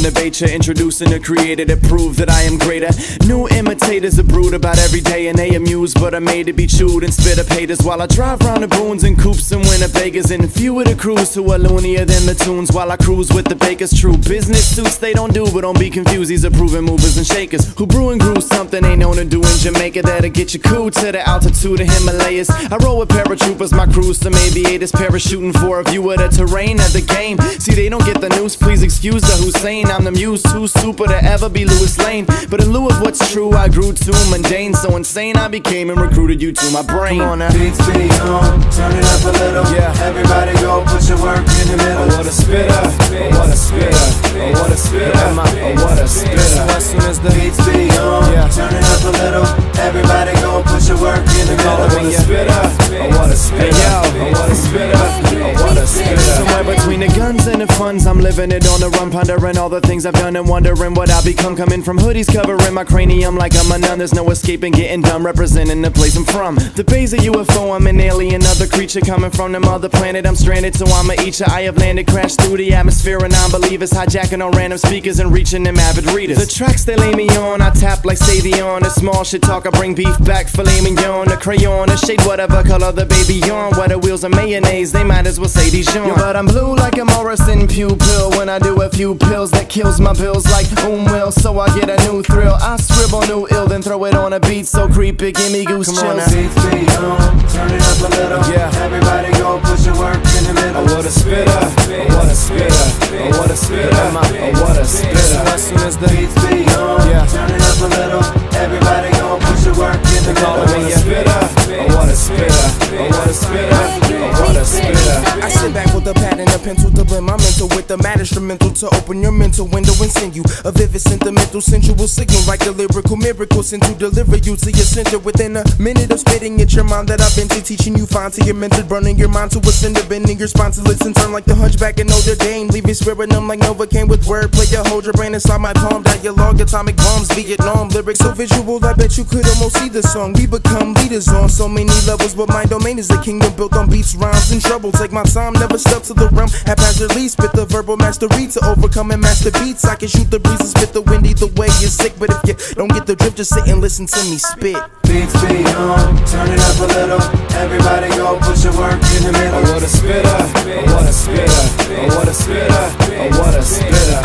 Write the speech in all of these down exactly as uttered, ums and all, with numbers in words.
innovator, introducing a creator to prove that I am greater. New imitators are brood about every day and they amuse, but I'm made to be chewed and spit up haters while I drive round the boons and coops and Winnebago's and few of the crews who are loonier than the tunes while I cruise with the bakers. True business suits they don't do, but don't be confused, these are proven movers and shakers who brew and grew something they known to do in Jamaica that'll get you cool to the altitude of Himalayas. I roll with paratroopers, my crew's some aviators parachuting for a view of the terrain of the game. See, they don't get the news, please excuse the Hussein. I'm the muse, too super to ever be Lewis Lane, but in lieu of what's true, I grew too mundane. So insane I became and recruited you to my brain. Come on now. Beats, beats on, turn it up a little. Yeah. Everybody go put your work in the middle. Oh, what a spitter, oh, what a spitter, oh, what a spitter, oh, what a spitter. As soon as the beats be on, yeah, turn it up a little. Everybody go put your work in the middle. Oh, what a spitter, oh, what a spitter, oh, what a spitter, oh, what a spitter. Somewhere between the guns and the funds, I'm living it on the run, pondering all the things I've done and wondering what I'll become. Coming from hoodies covering my cranium like I'm a nun. There's no escaping getting dumb, representing the place I'm from. The bay's a U F O, I'm an alien, other creature coming from the mother planet. I'm stranded, so I'ma eat ya. I have landed, crashed through the atmosphere of non-believers, hijacking on random speakers and reaching them avid readers. The tracks they lay me on, I tap like Savion. The small shit talk, I bring beef back, filet mignon. The crayon, a shade, whatever color the baby on. Where the wheels are mayonnaise, they might as well say Dijon. Yeah, but I'm blue like a Morrison pupil when I do a few pills that kills my bills like boom will. So I get a new thrill, I scribble new ill, then throw it on a beat so creepy, give me goose chills. Come on now. Beats be on, turn it up a little. Yeah. Everybody go put your work in the middle. Oh, what a spitter, oh, what a spitter, oh, what a spitter, oh, what a spitter. As soon as the beats be on, yeah, turn it up a little. Everybody go put your work in the middle. Oh, what a spitter, oh, what a spitter, oh, what a spitter, oh, what a spitter. I sit back with a pad and a pencil to blend my mental with the mad instrumental to open your mental window and send you a vivid sentimental sensual signal like the lyrical miracle sent to deliver you to your center within a minute of spitting at your mind that I've been to teaching you fine to your mentor, burning your mind to a cinder, bending your spine to listen, turn like the hunchback and Notre Dame, leaving swearing numb like Novocaine with wordplay. You hold your brain inside my palm, dialogue, atomic bombs, Vietnam lyrics so visual I bet you could almost see the song. We become leaders on so many levels, but my domain is the kingdom built on beats, rhymes, and trouble. Take my time, never step to the realm haphazardly, spit the verbal mastery to overcome and master beats. I can shoot the breeze and spit the wind either way you're sick, but if you don't get the drift, just sit and listen to me spit. Beats be on, turn it up a little. Everybody go put your work in the middle. Oh, what a spitter, oh, what a spitter, oh, what a spitter, oh, what a spitter.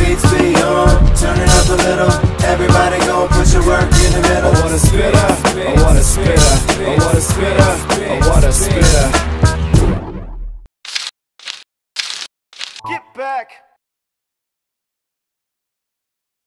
Beats be on, turn it up a little. Everybody go put your work in the middle. Oh, what a spitter, oh, what a spitter, oh, what a spitter, oh, what a spitter. Get back!